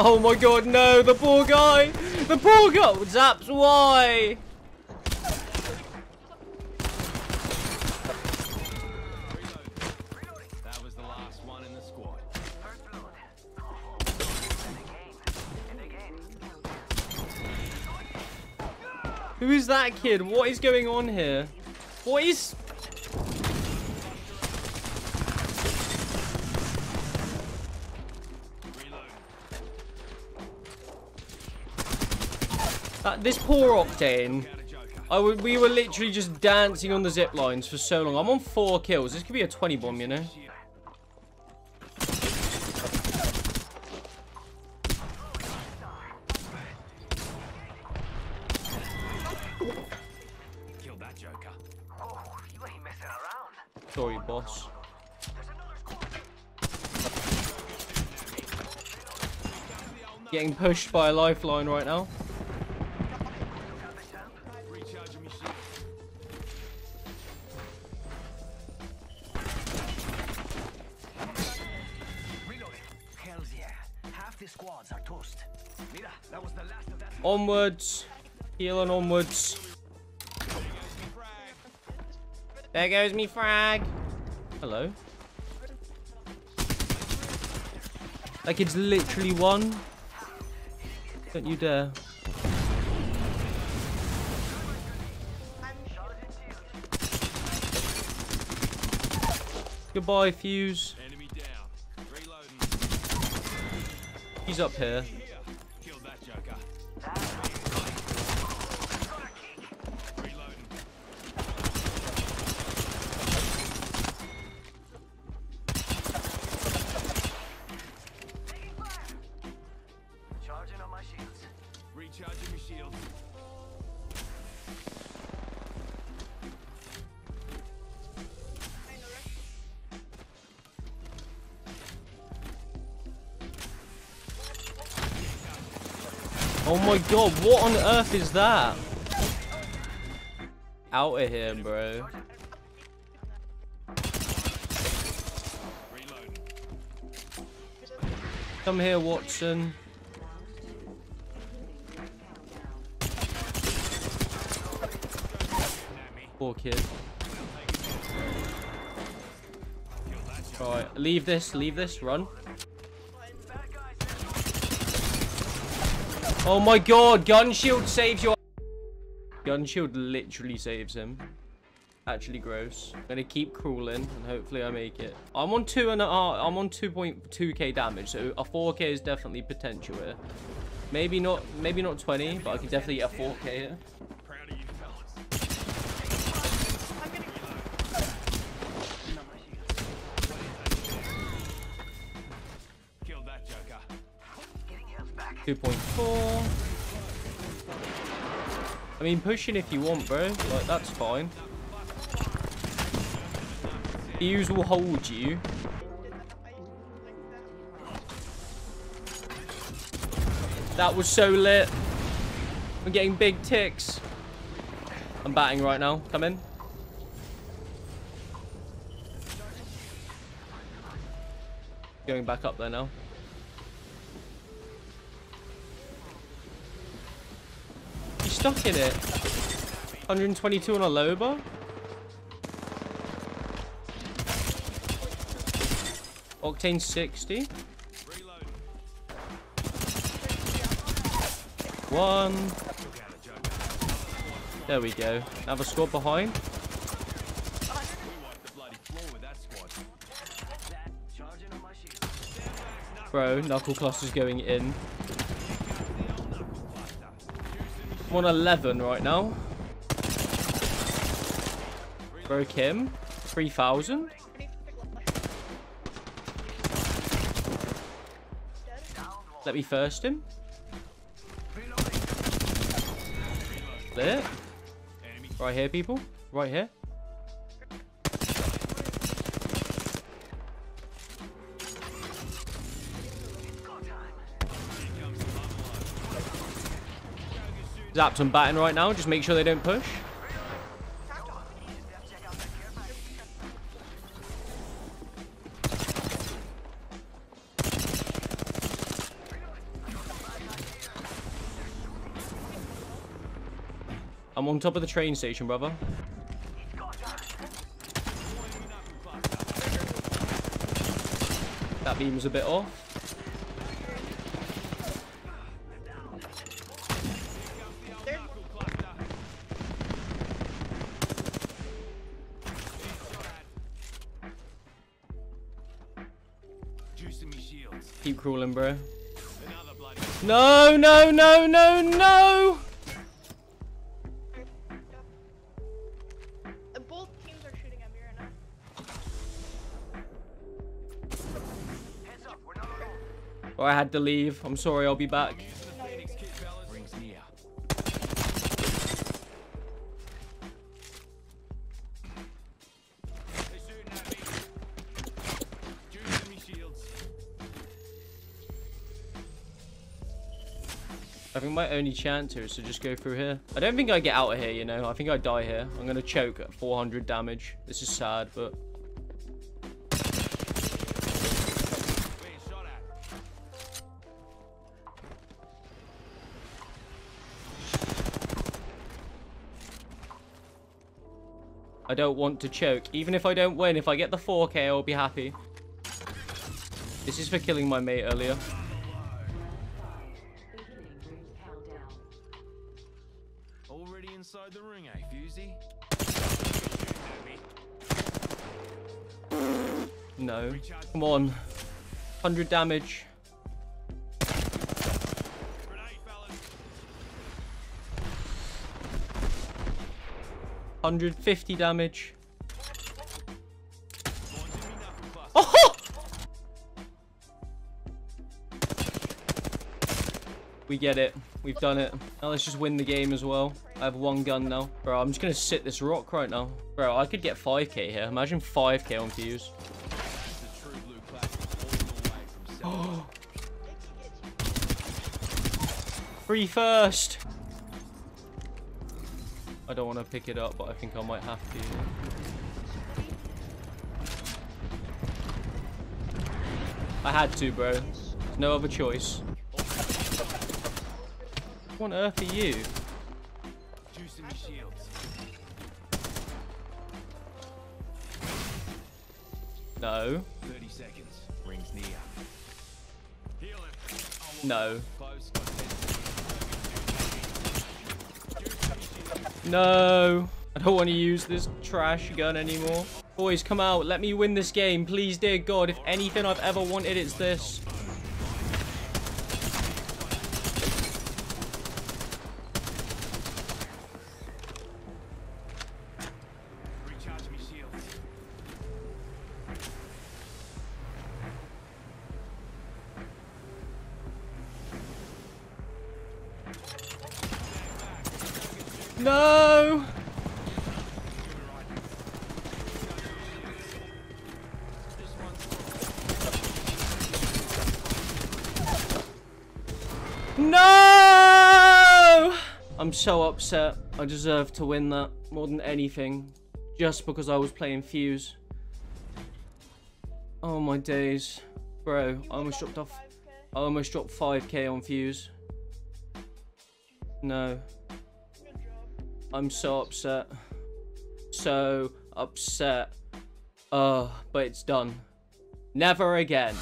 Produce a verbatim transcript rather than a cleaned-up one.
Oh my god, no, the poor guy! The poor guy! Zaps, why? That was the last one in the squad. Who is that kid? What is going on here? What is... Uh, this poor Octane. I would, we were literally just dancing on the zip lines for so long. I'm on four kills. This could be a twenty bomb, you know. Kill that joker. Oh, you ain't messing around. Sorry, boss. Getting pushed by a lifeline right now. Onwards. Heal and onwards. There goes me frag. Hello. That kid's literally one. Don't you dare. Goodbye, Fuse. He's up here. Oh my god, what on earth is that? Out of here, bro. Come here, Watson. Poor kid. Alright, leave this, leave this, run. Oh my god, gun shield saves your gun shield literally saves him. Actually gross. I'm gonna keep crawling and hopefully I make it. I'm on two and a half, I'm on two point two K damage, so a four K is definitely potential here. Maybe not maybe not twenty, but I could definitely get a four K here. two point four. I mean, pushing if you want, bro. Like, that's fine. Fuse will hold you. That was so lit. I'm getting big ticks. I'm batting right now. Come in. Going back up there now. Stuck in it. one twenty-two on a Loba. Octane sixty. One. There we go. Another squad behind. Bro, knuckle cluster's going in. I'm on eleven right now. Broke him. three thousand. Let me first him. There. Right here, people. Right here. Zapped and batting right now. Just make sure they don't push. I'm on top of the train station, brother. That beam was a bit off. Keep crawling, bro. No, no, no, no, no! Both teams are shooting at me right now. Heads up, we're not alone. Oh, I had to leave. I'm sorry, I'll be back. I think my only chance here is to just go through here. I don't think I get out of here, you know. I think I die here. I'm going to choke at four hundred damage. This is sad, but... I don't want to choke. Even if I don't win, if I get the four K, I'll be happy. This is for killing my mate earlier. Inside the ring, eh, Fusey? No. Come on. one hundred damage. one hundred fifty damage. Oh! We get it. We've done it. Now let's just win the game as well. I have one gun now. Bro, I'm just going to sit this rock right now. Bro, I could get five K here. Imagine five K on Fuse. Free first. I don't want to pick it up, but I think I might have to. I had to, bro. No other choice. What on earth are you? Juicing the shields. No. thirty seconds. Rings near. Heal it. No. No. I don't want to use this trash gun anymore. Boys, come out. Let me win this game. Please, dear God. If anything I've ever wanted, it's this. No! No! I'm so upset. I deserve to win that more than anything. Just because I was playing Fuse. Oh my days. Bro, I almost dropped off. I almost dropped five K on Fuse. No. I'm so upset, so upset, uh, but it's done. Never again.